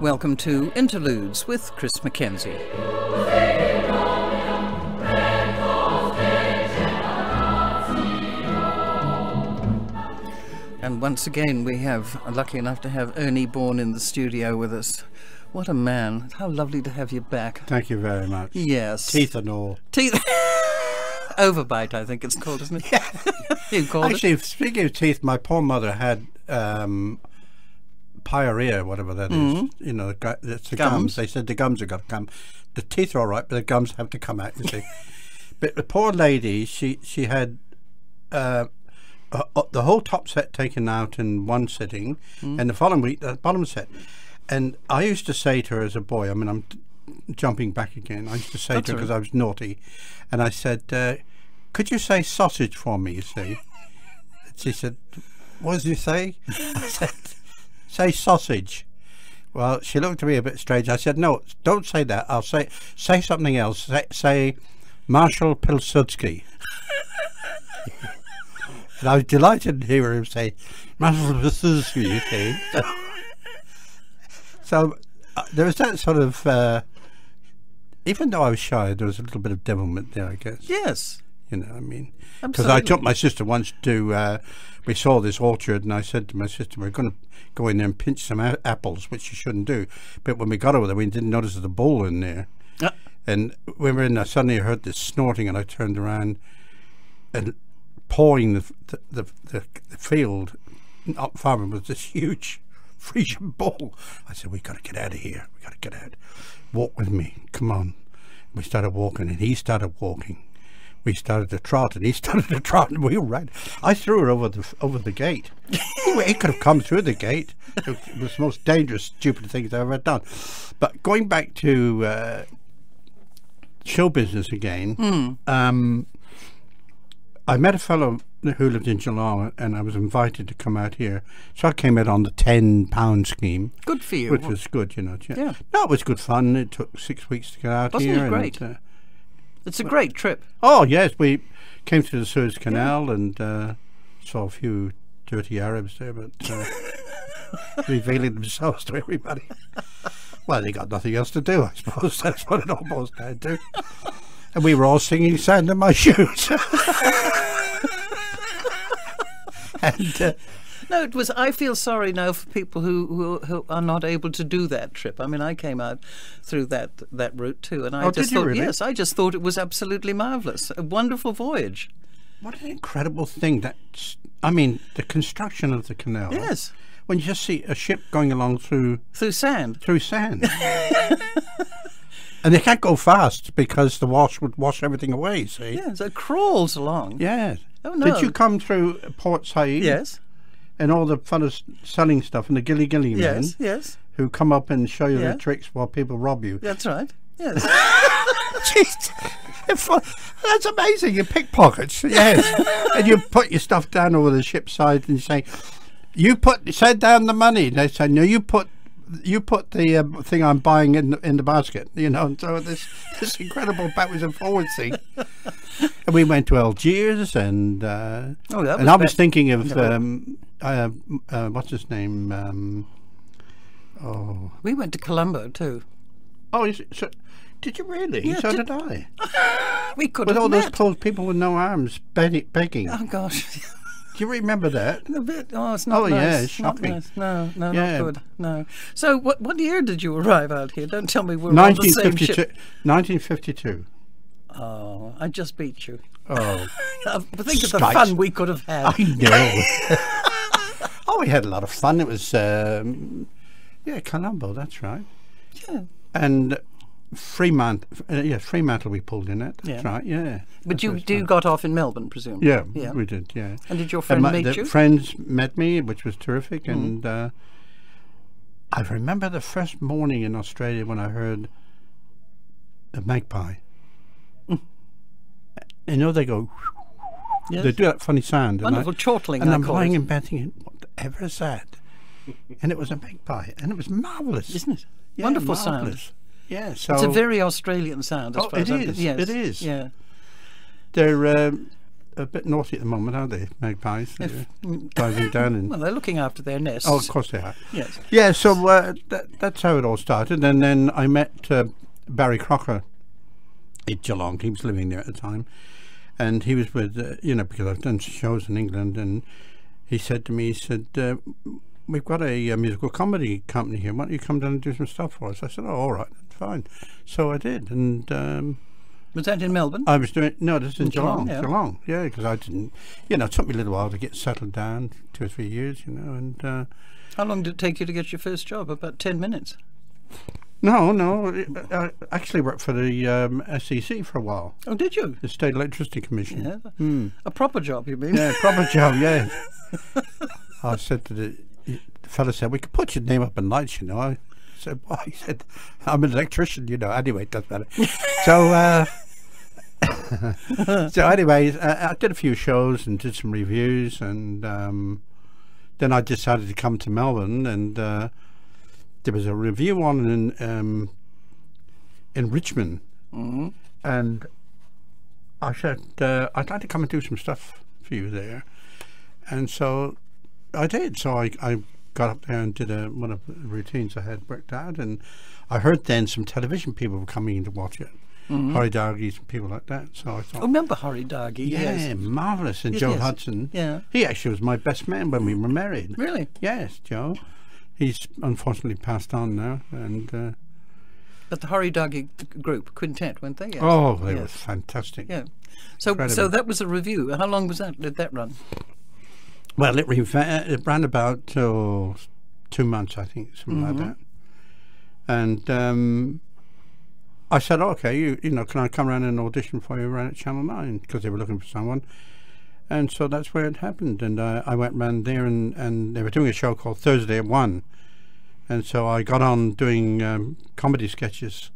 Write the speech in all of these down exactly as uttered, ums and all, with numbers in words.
Welcome to Interludes with Chris Mackenzie. And once again we have, lucky enough to have Ernie Bourne in the studio with us. What a man. How lovely to have you back. Thank you very much. Yes. Teeth and all. Teeth. Overbite, I think it's called, isn't it? Yeah. You called Actually, it? Speaking of teeth, my poor mother had um, pyorrhea, whatever that mm-hmm. is. You know, it's the gums. gums. They said the gums have got to come. The teeth are all right, but the gums have to come out, you see. But the poor lady, she, she had... Uh, Uh, uh, the whole top set taken out in one sitting, mm. and the following week the bottom set. And I used to say to her as a boy, I mean, I'm jumping back again, I used to say That's to her because right. I was naughty, and I said, uh, could you say sausage for me, you see? She said, what did you say? I said, say sausage. Well, she looked at me a bit strange. I said, no, don't say that. I'll say say something else. Say, say Marshal Pilsudski. And I was delighted to hear him say, you see. So uh, there was that sort of, uh, even though I was shy, there was a little bit of devilment there, I guess. Yes. You know, I mean, because I took my sister once to, uh, we saw this orchard, and I said to my sister, we're going to go in there and pinch some a apples, which you shouldn't do. But when we got over there, we didn't notice the bull in there. Uh. And when we were in there, suddenly I heard this snorting, and I turned around and pawing the the, the the field up farming was this huge Friesian bull. I said, we've got to get out of here. We've got to get out. Walk with me. Come on. We started walking, and he started walking. We started to trot, and he started to trot, and we ran. I threw her over the over the gate. He could have come through the gate. It was the most dangerous, stupid thing I've ever done. But going back to uh, show business again, mm. um, I met a fellow who lived in Geelong, and I was invited to come out here. So I came out on the ten pound scheme. Good for you. Which was good, you know. Yeah. No, it was good fun. It took six weeks to get out Wasn't here. Wasn't it great? And, uh, it's a well, great trip. Oh, yes. We came through the Suez Canal yeah. and uh, saw a few dirty Arabs there, but uh, revealing themselves to everybody. Well, they got nothing else to do, I suppose. That's what it all boils down to. And we were all singing Sand in My Shoes. and, uh, no, it was, I feel sorry now for people who, who who are not able to do that trip. I mean, I came out through that that route too. And I oh, just did you thought, really? Yes, I just thought it was absolutely marvellous. A wonderful voyage. What an incredible thing. That's, I mean, the construction of the canal. Yes. When you just see a ship going along through... Through sand. Through sand. And they can't go fast because the wash would wash everything away, see? Yeah, so it crawls along. Yeah. Oh, no. Did you come through Port Said? Yes. And all the fellas selling stuff and the gilly-gilly men? Yes, yes. Who come up and show you yeah. the tricks while people rob you. That's right. Yes. Jeez, that's amazing. You pickpockets, yes. And you put your stuff down over the ship's side and you say, you put, send down the money. And they say, no, you put... You put the uh, thing I'm buying in the, in the basket, you know, and so this this incredible backwards and forwards thing. And we went to Algiers, and uh, oh, that and was I was thinking of um, uh, uh, what's his name? Um, oh, we went to Colombo too. Oh, so did you really? Yeah, so did, did I. We could with all met. Those cold people with no arms begging. Oh gosh. Do you remember that? A bit. Oh, it's not oh, nice. Oh, yeah, it's shocking. Nice. No, no, yeah. Not good. No. So, what what year did you arrive out here? Don't tell me we're on the same ship. nineteen fifty-two. Oh, I just beat you. Oh. Think Strikes. Of the fun we could have had. I know. Oh, we had a lot of fun. It was, um, yeah, Colombo, that's right. Yeah. And Fremantle, uh, yeah, Fremantle we pulled in it, that's yeah. right, yeah. But that's you do fun. Got off in Melbourne, presumably? Yeah, yeah, we did, yeah. And did your friend my, meet the you? Friends met me, which was terrific, mm. and uh, I remember the first morning in Australia when I heard the magpie. Mm. You know, they go, yes. They do that funny sound. Wonderful and I, chortling, And I I'm lying in bed thinking, whatever is that? And it was a magpie, and it was marvellous. Isn't it? Yeah, wonderful marvelous. Sound. Yeah, so it's a very Australian sound. As oh, far it as is. Yes. It is. Yeah, they're um, a bit naughty at the moment, aren't they, magpies? If, diving down and well, they're looking after their nests. Oh, of course they are. Yes. Yeah. So uh, that, that's how it all started, and then I met uh, Barry Crocker at Geelong. He was living there at the time, and he was with uh, you know, because I've done shows in England, and he said to me, he said, uh, "We've got a, a musical comedy company here. Why don't you come down and do some stuff for us?" I said, "Oh, all right, that's fine." So I did, and. Um, Was that in Melbourne? I was doing, no, this is in Geelong, Geelong, yeah, because yeah, I didn't, you know, it took me a little while to get settled down, two or three years, you know, and... Uh, How long did it take you to get your first job? About ten minutes? No, no, I actually worked for the um, S E C for a while. Oh, did you? The State Electricity Commission. Yeah. Mm. A proper job, you mean? Yeah, a proper job, yeah. I said to the, the fella, said, "We could put your name up in lights, you know." I, So well, he said, "I'm an electrician, you know." Anyway, it doesn't matter. so, uh, so anyway, I, I did a few shows and did some reviews, and um, then I decided to come to Melbourne. And uh, there was a review on in um, in Richmond, mm-hmm. and I said, uh, "I'd like to come and do some stuff for you there." And so I did. So I. I got up there and did a, one of the routines I had worked out, and I heard then some television people were coming in to watch it, mm-hmm. Harry Dargie and people like that. So I thought, I remember Harry Dargie? Yeah, yes. Marvellous. And yes, Joe yes. Hudson, yeah, he actually was my best man when we were married. Really? Yes, Joe. He's unfortunately passed on now, and uh, but the Harry Dargie group quintet, weren't they? Yes. Oh, they yes. were fantastic. Yeah. So, incredible. So that was a review. How long was that? Did that run? Well, it, it ran about oh, two months, I think, something mm-hmm. like that. And um, I said, oh, "Okay, you, you know, can I come around and audition for you around at Channel Nine?" Because they were looking for someone. And so that's where it happened. And I, I went round there, and, and they were doing a show called Thursday at One. And so I got on doing um, comedy sketches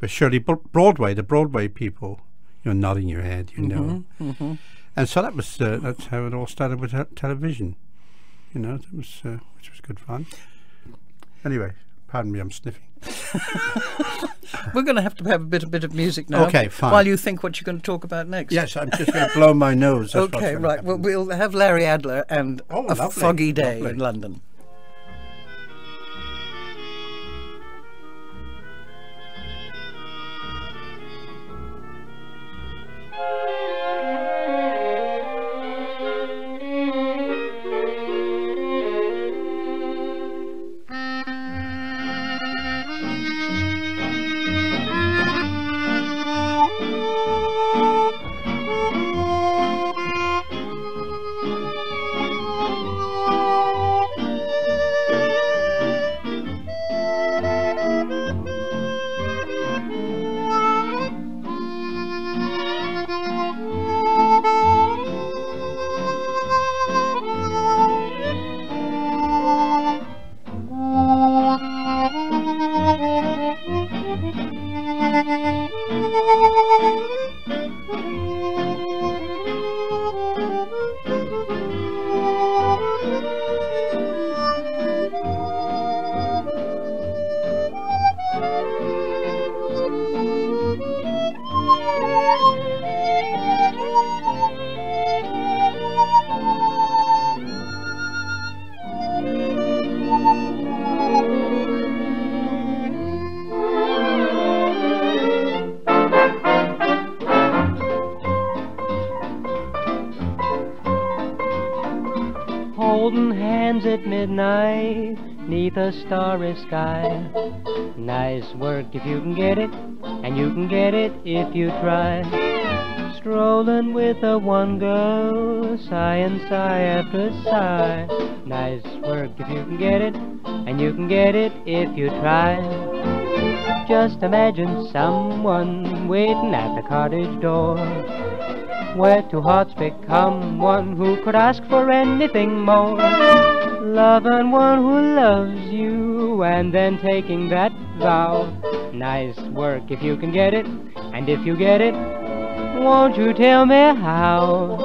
with Shirley Broadway, the Broadway people. You're nodding your head, you mm-hmm, know. Mm-hmm. And so that was uh, that's how it all started with television, you know. That was uh, which was good fun. Anyway, pardon me, I'm sniffing. We're going to have to have a bit a bit of music now. Okay, fine. While you think what you're going to talk about next. Yes, I'm just going to blow my nose. That's okay, right. Well, we'll have Larry Adler and oh, a lovely, foggy day lovely. in London. Midnight, neath a starry sky. Nice work if you can get it, and you can get it if you try. Strolling with a one go, sigh and sigh after sigh. Nice work if you can get it, and you can get it if you try. Just imagine someone waiting at the cottage door, where two hearts become one, who could ask for anything more. Loving one who loves you, and then taking that vow. Nice work if you can get it, and if you get it, won't you tell me how?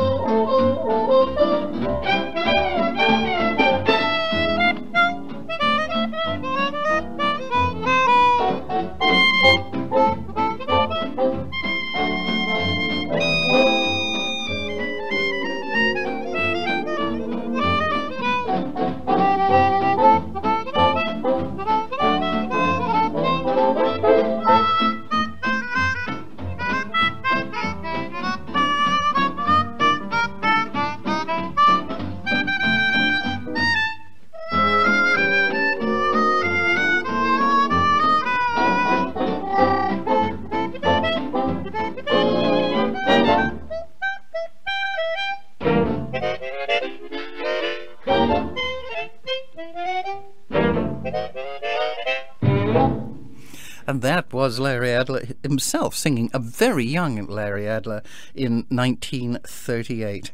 And that was Larry Adler himself singing, a very young Larry Adler, in nineteen thirty-eight.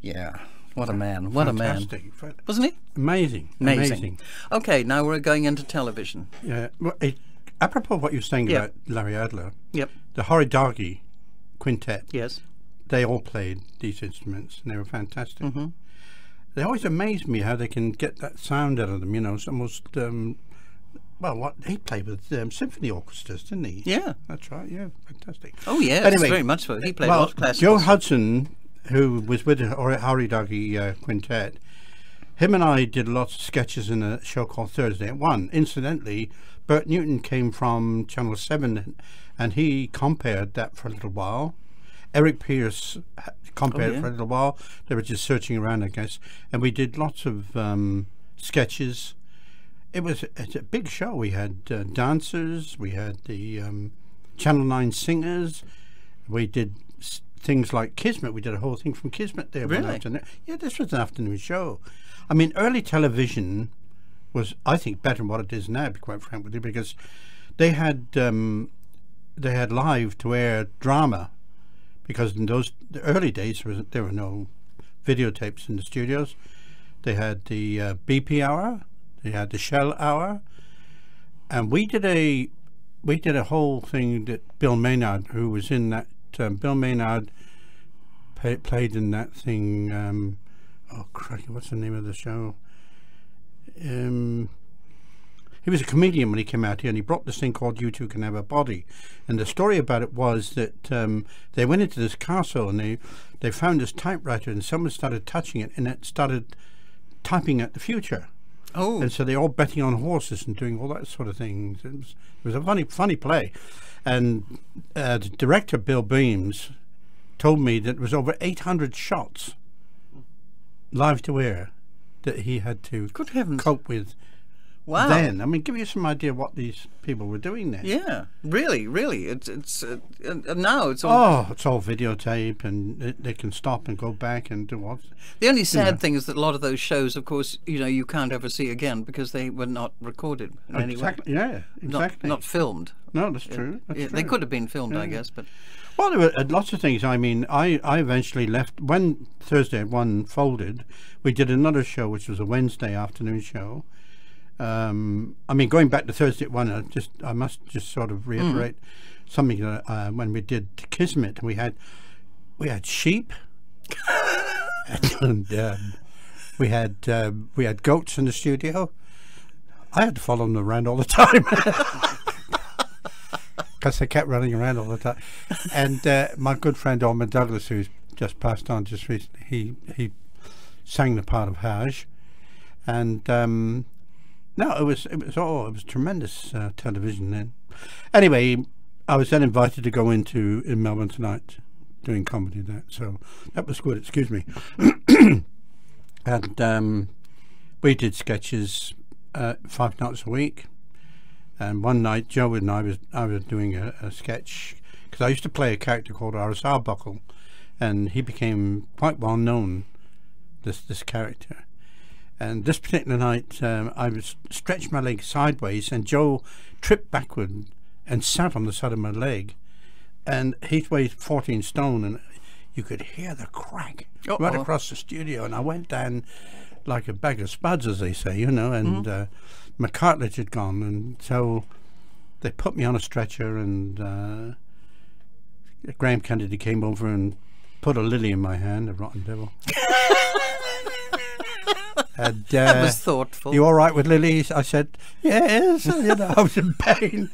Yeah. What a man. What Fantastic. a man. Wasn't he? Amazing. Amazing. Amazing. Okay, now we're going into television. Yeah. Well, it, apropos of what you were saying yep. about Larry Adler, yep. the Harry Dargie Quintet, yes, they all played these instruments and they were fantastic. Mm-hmm. They always amaze me how they can get that sound out of them, you know. It's almost, um, well, what he played with um, symphony orchestras, didn't he? Yeah. That's right, yeah, fantastic. Oh, yeah, anyway, very much so. He played well, a lot of classics. Joe Hudson, who was with the Harry Dargie uh, Quintet, him and I did lots of sketches in a show called Thursday at One. Incidentally, Bert Newton came from Channel Seven, and he compared that for a little while. Eric Pierce compared oh, yeah. it for a little while. They were just searching around, I guess. And we did lots of um, sketches. It was it's a big show. We had uh, dancers. We had the um, Channel Nine singers. We did things like Kismet. We did a whole thing from Kismet there. Really? One afternoon. Yeah, this was an afternoon show. I mean, early television was, I think, better than what it is now, to be quite frank with you, because they had um, they had live to air drama, because in those the early days there, was, there were no videotapes in the studios. They had the uh, B P hour, they had the Shell hour, and we did a we did a whole thing that Bill Maynard, who was in that um, Bill Maynard pay, played in that thing. Um, oh crikey, what's the name of the show? Um, he was a comedian when he came out here, and he brought this thing called You Two Can Have a Body, and the story about it was that um, they went into this castle and they they found this typewriter, and someone started touching it, and it started typing at the future. Oh. And so they all betting on horses and doing all that sort of things. It was, it was a funny funny play, and uh, the director Bill Beams told me that it was over eight hundred shots live to air that he had to Good heavens. cope with. Wow. Then, I mean, give you some idea what these people were doing then. Yeah, really, really. It's it's uh, uh, now it's all. Oh, it's all videotape, and it, they can stop and go back and do what. The only sad you know. thing is that a lot of those shows, of course, you know, you can't ever see again because they were not recorded in exactly. any way. Yeah, exactly. Not, not filmed. No, that's true. That's it, true. They could have been filmed, yeah. I guess, but. Well, there were lots of things. I mean, I, I eventually left. When Thursday at One folded, we did another show, which was a Wednesday afternoon show. Um, I mean, going back to Thursday at One, I, just, I must just sort of reiterate mm. something that uh, when we did Kismet, we had, we had sheep. and um, we, had, uh, we had goats in the studio. I had to follow them around all the time. Because they kept running around all the time. And uh, my good friend Ormond Douglas, who's just passed on just recently, he, he sang the part of Haj. And um, no, it was, it was, oh, it was tremendous uh, television then. Anyway, I was then invited to go into in Melbourne Tonight doing comedy there. So that was good, excuse me. And um, we did sketches uh, five nights a week. And one night, Joe and I was I was doing a, a sketch, because I used to play a character called R S Buckle, and he became quite well known, this this character. And this particular night, um, I was stretched my leg sideways, and Joe tripped backward and sat on the side of my leg, and he weighed fourteen stone, and you could hear the crack uh-oh. right across the studio, and I went down like a bag of spuds, as they say, you know, and. Mm-hmm. uh, My cartilage had gone, and so they put me on a stretcher, and uh, Graham Kennedy came over and put a lily in my hand, a rotten devil. And, uh, that was thoughtful. You all right with lilies? I said, yes, you know, I was in pain.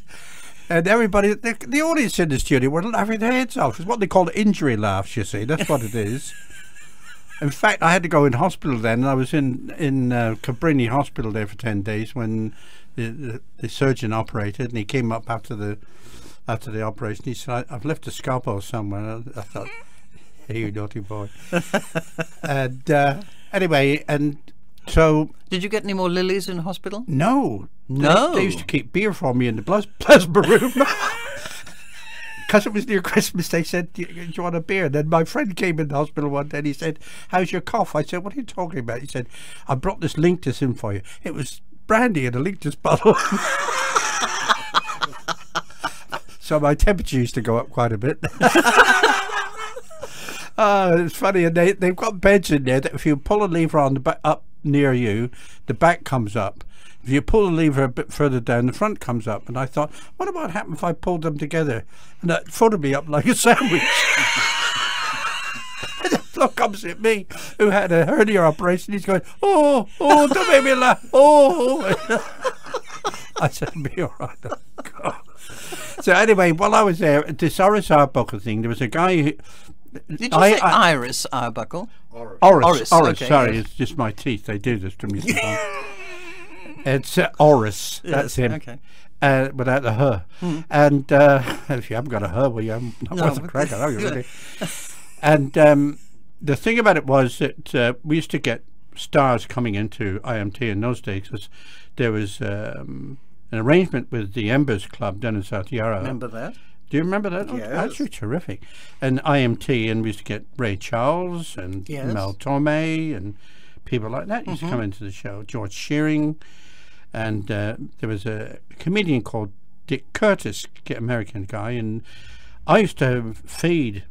And everybody, the, the audience in the studio were laughing their heads off. It's what they call injury laughs, you see, that's what it is. In fact, I had to go in hospital then, and I was in in uh, Cabrini Hospital there for ten days when the, the the surgeon operated, and he came up after the after the operation. He said, "I've left a scalpel somewhere." And I, I thought, "Hey, you naughty boy!" And uh, anyway, and so did you get any more lilies in hospital? No, no. They, they used to keep beer for me in the plas plasma room. Because it was near Christmas, they said, do you, do you want a beer? And then my friend came in the hospital one day, and he said, how's your cough? I said, what are you talking about? He said, I brought this Linctus in for you. It was brandy in a Linctus bottle. So my temperature used to go up quite a bit. Uh, it's funny, and they, they've got beds in there that if you pull a lever on the back up near you, the back comes up. If you pull the lever a bit further down, the front comes up. And I thought, what about happen if I pulled them together? And that folded me up like a sandwich. And the bloke opposite at me, who had a hernia operation, he's going, oh, oh, don't make me laugh, oh. I said, be all right. Oh, God. So anyway, while I was there, this R S Buckle thing, there was a guy who... Did you I, say I, Iris Arbuckle? Oris. Oris, Oris okay, sorry, yes. It's just my teeth, they do this to me sometimes. It's uh, Oris, yes, that's him, okay. Uh, without the her. Hmm. And uh, if you haven't got a her, well, you haven't got no, a cracker, have you really? And um, the thing about it was that uh, we used to get stars coming into I M T in those days. There was um, an arrangement with the Embers Club down in South Yarra. Remember that? Do you remember that? Yes. Oh, that's really terrific. And I M T, and we used to get Ray Charles and yes. Mel Torme and people like that used mm-hmm. to come into the show. George Shearing. And uh, there was a comedian called Dick Curtis, American guy. And I used to feed,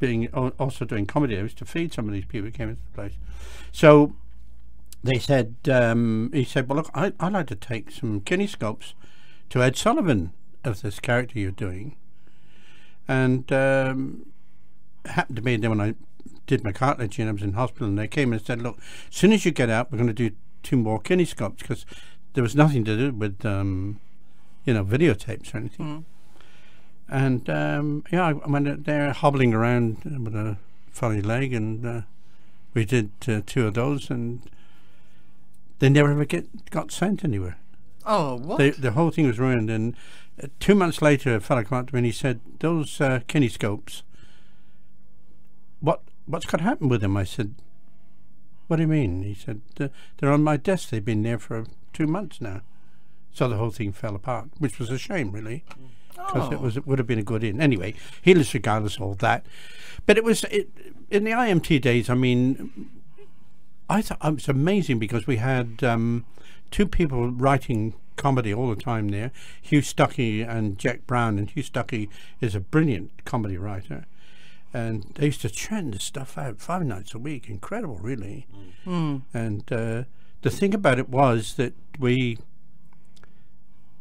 being also doing comedy, I used to feed some of these people who came into the place. So they said, um, he said, well, look, I, I'd like to take some kinescopes to Ed Sullivan of this character you're doing. And um, it happened to me then when I did my cartilage and I was in hospital, and they came and said, look, as soon as you get out, we're going to do two more kinescopes, because there was nothing to do with um, you know, videotapes or anything. Mm. And um, yeah, I went there hobbling around with a funny leg, and uh, we did uh, two of those, and they never ever get, got sent anywhere. Oh, what? They, the whole thing was ruined. And uh, two months later, a fellow came up to me and he said, those uh, kinescopes, what, what's got to happen with them? I said, what do you mean? He said, they're on my desk. They've been there for two months now. So the whole thing fell apart, which was a shame, really, because oh. it was it would have been a good in. Anyway, heedless regardless of all that. But it was, it, in the I M T days, I mean, I thought it was amazing, because we had um, two people writing comedy all the time there, Hugh Stuckey and Jack Brown. And Hugh Stuckey is a brilliant comedy writer, and they used to churn this stuff out five nights a week. Incredible, really. Mm. And uh, the thing about it was that we,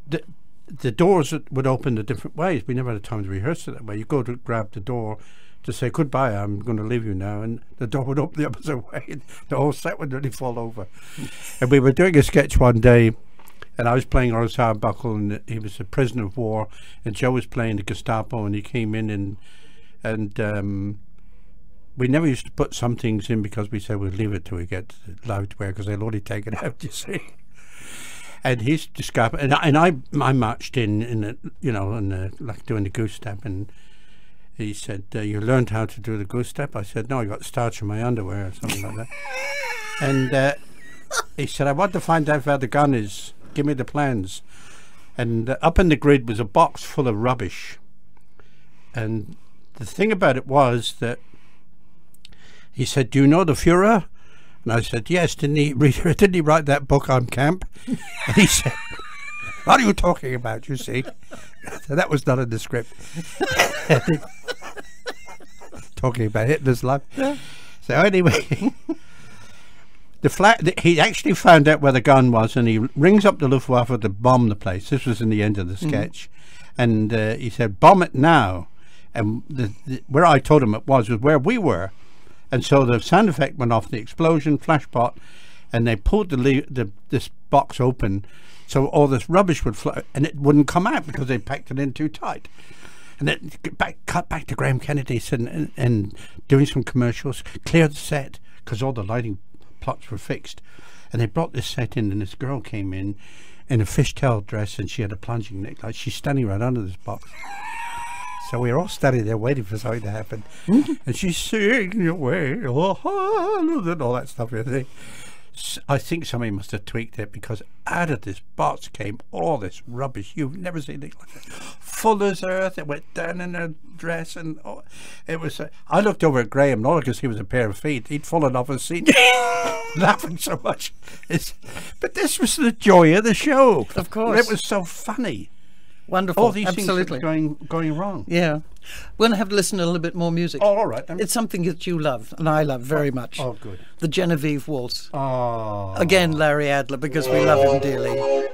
the, the doors would open the different ways. We never had time to rehearse it that way. You go to grab the door to say goodbye, I'm going to leave you now, and the door would open the opposite way, and the whole set would really fall over. And we were doing a sketch one day, and I was playing R S Buckle, and he was a prisoner of war, and Joe was playing the Gestapo, and he came in, and and um, we never used to put some things in, because we said we'd leave it till we get to the loudware, because they'd already taken it out, you see. And he's discovered, and I, and I, I marched in, in a, you know, in a, like doing the goose step, and he said, uh, you learned how to do the goose step? I said, no, I got starch in my underwear or something like that. And uh, he said, I want to find out where the gun is. Give me the plans. And uh, up in the grid was a box full of rubbish. And the thing about it was that he said, do you know the Fuhrer? And I said, yes, didn't he, read, didn't he write that book on camp? And he said, what are you talking about, you see? So that was not in the script. Talking about Hitler's life. Yeah. So anyway, the flag, the, he actually found out where the gun was, and he rings up the Luftwaffe to bomb the place. This was in the end of the sketch. Mm-hmm. And uh, he said, bomb it now. And the, the, where I told him it was was where we were. And so the sound effect went off, the explosion, flashpot, and they pulled the, le the this box open. So all this rubbish would flow, and it wouldn't come out because they packed it in too tight. And then back, cut back to Graham Kennedy and, and, and doing some commercials, cleared the set because all the lighting plots were fixed. And they brought this set in, and this girl came in in a fishtail dress, and she had a plunging neckline. She's standing right under this box. So we were all standing there waiting for something to happen. And she's singing away, oh, and all that stuff. You know. I think somebody must have tweaked it, because out of this box came all this rubbish. You've never seen it like that. Fuller's earth, it went down in her dress, and oh, it was. Uh, I looked over at Graham, not because he was a pair of feet. He'd fallen off his seat, laughing so much. It's, but this was the joy of the show. Of course, it was so funny. Wonderful. All these Absolutely. things are going going wrong. Yeah. We're going to have to listen to a little bit more music. Oh, all right. Then. It's something that you love, and I love very much. Oh, good. The Genevieve Waltz. Oh. Again, Larry Adler, because we love him dearly.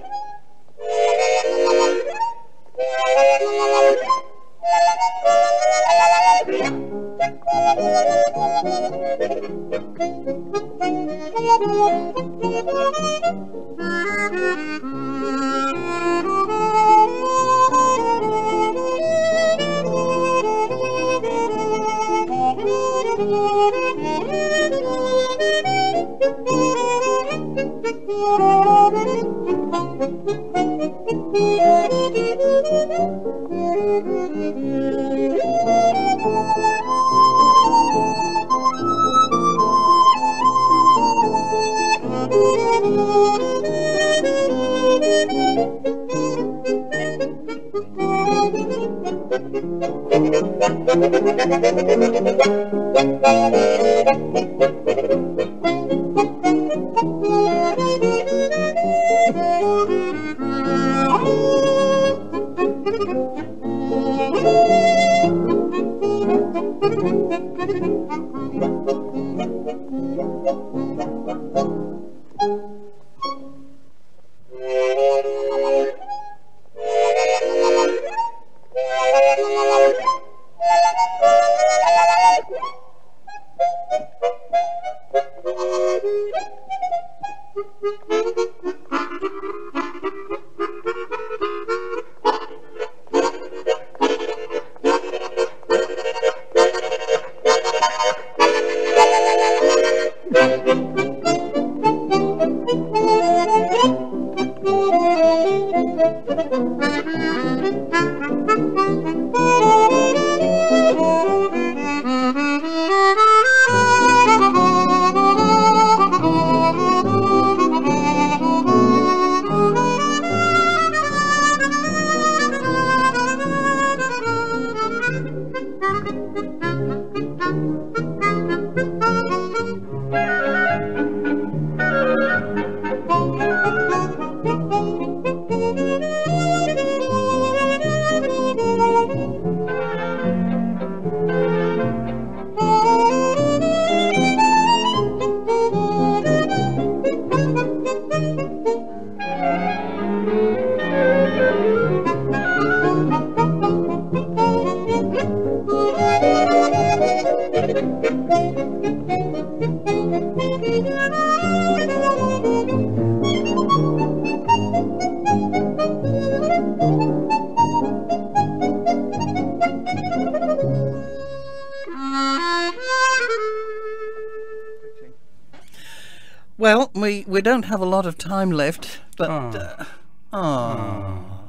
Well, we, we don't have a lot of time left, but... Oh, uh, oh.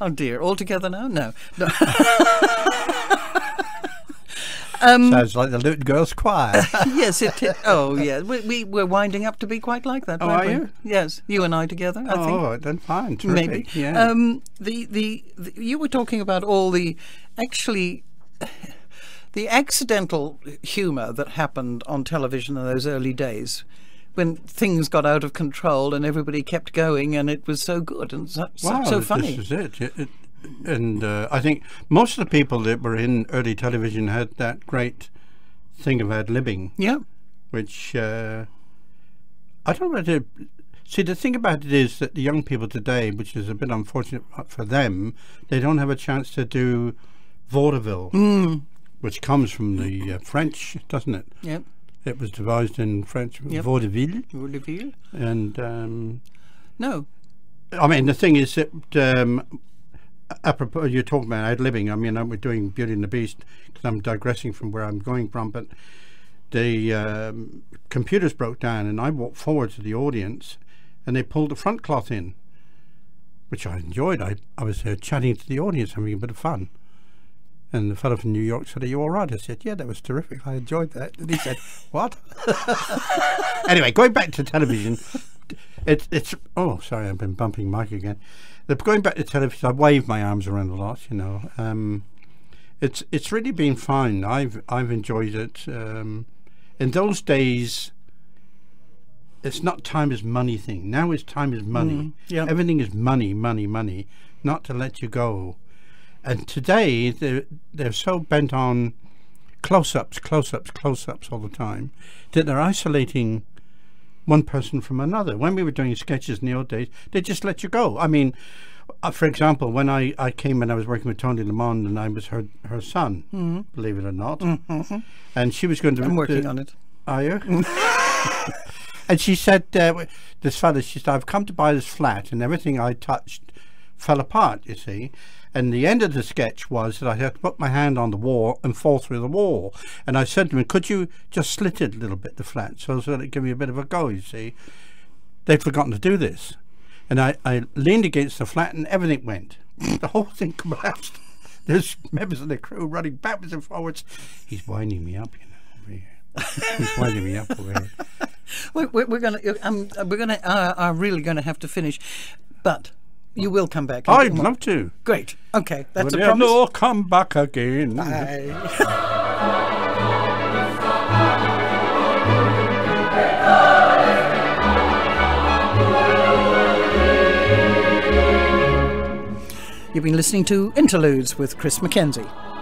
oh dear. All together now? No. no. um, Sounds like the Luton Girls Choir. Yes, it is. Oh, yeah. We, we were winding up to be quite like that, oh, weren't are we? You? Yes, you and I together, I oh, think. Oh, then fine. Terrific. Maybe. Yeah. Um, the, the, the, you were talking about all the... Actually... the accidental humour that happened on television in those early days, when things got out of control and everybody kept going, and it was so good and so, wow, so funny. This is it. it, it and uh, I think most of the people that were in early television had that great thing of ad libbing. Yeah. Which uh, I don't know whether. See, the thing about it is that the young people today, which is a bit unfortunate for them, they don't have a chance to do vaudeville, mm. which comes from the uh, French, doesn't it? Yep. It was devised in French, yep. vaudeville. Vaudeville. And um, no, I mean the thing is that um, apropos, you're talking about ad libbing. I mean, we're doing Beauty and the Beast because I'm digressing from where I'm going from. But the um, computers broke down, and I walked forward to the audience, and they pulled the front cloth in, which I enjoyed. I I was uh, chatting to the audience, having a bit of fun. And the fellow from New York said, "Are you all right?" I said, "Yeah, that was terrific. I enjoyed that." And he said, "What?" Anyway, going back to television, it's it's oh sorry, I've been bumping Mike again. The, going back to television, I wave my arms around a lot, you know. Um, it's it's really been fine. I've I've enjoyed it. Um, in those days, it's not time is money thing. Now it's time is money. Mm, yeah, everything is money, money, money. Not to let you go. And today they're, they're so bent on close-ups, close-ups, close-ups all the time that they're isolating one person from another. When we were doing sketches in the old days, they just let you go. I mean, uh, for example, when I, I came and I was working with Tony Lamond, and I was her, her son, mm-hmm. believe it or not. Mm-hmm. And she was going to... I'm working to, on it. Are you? And she said, uh, this fella, she said, "I've come to buy this flat and everything I touched fell apart, you see. And the end of the sketch was that I had to put my hand on the wall and fall through the wall." And I said to him, "Could you just slit it a little bit, the flat, so, so that it gave me a bit of a go, you see." They'd forgotten to do this. And I, I leaned against the flat and everything went. The whole thing collapsed. There's members of the crew running backwards and forwards. He's winding me up, you know, over here. He's winding me up over here. We're, we're going to, um, we're going to, uh, I'm really going to have to finish. But... you will come back. I'd love want. to. Great. Okay, that's well, a yeah, promise. No, come back again. Bye. You've been listening to Interludes with Chris Mackenzie.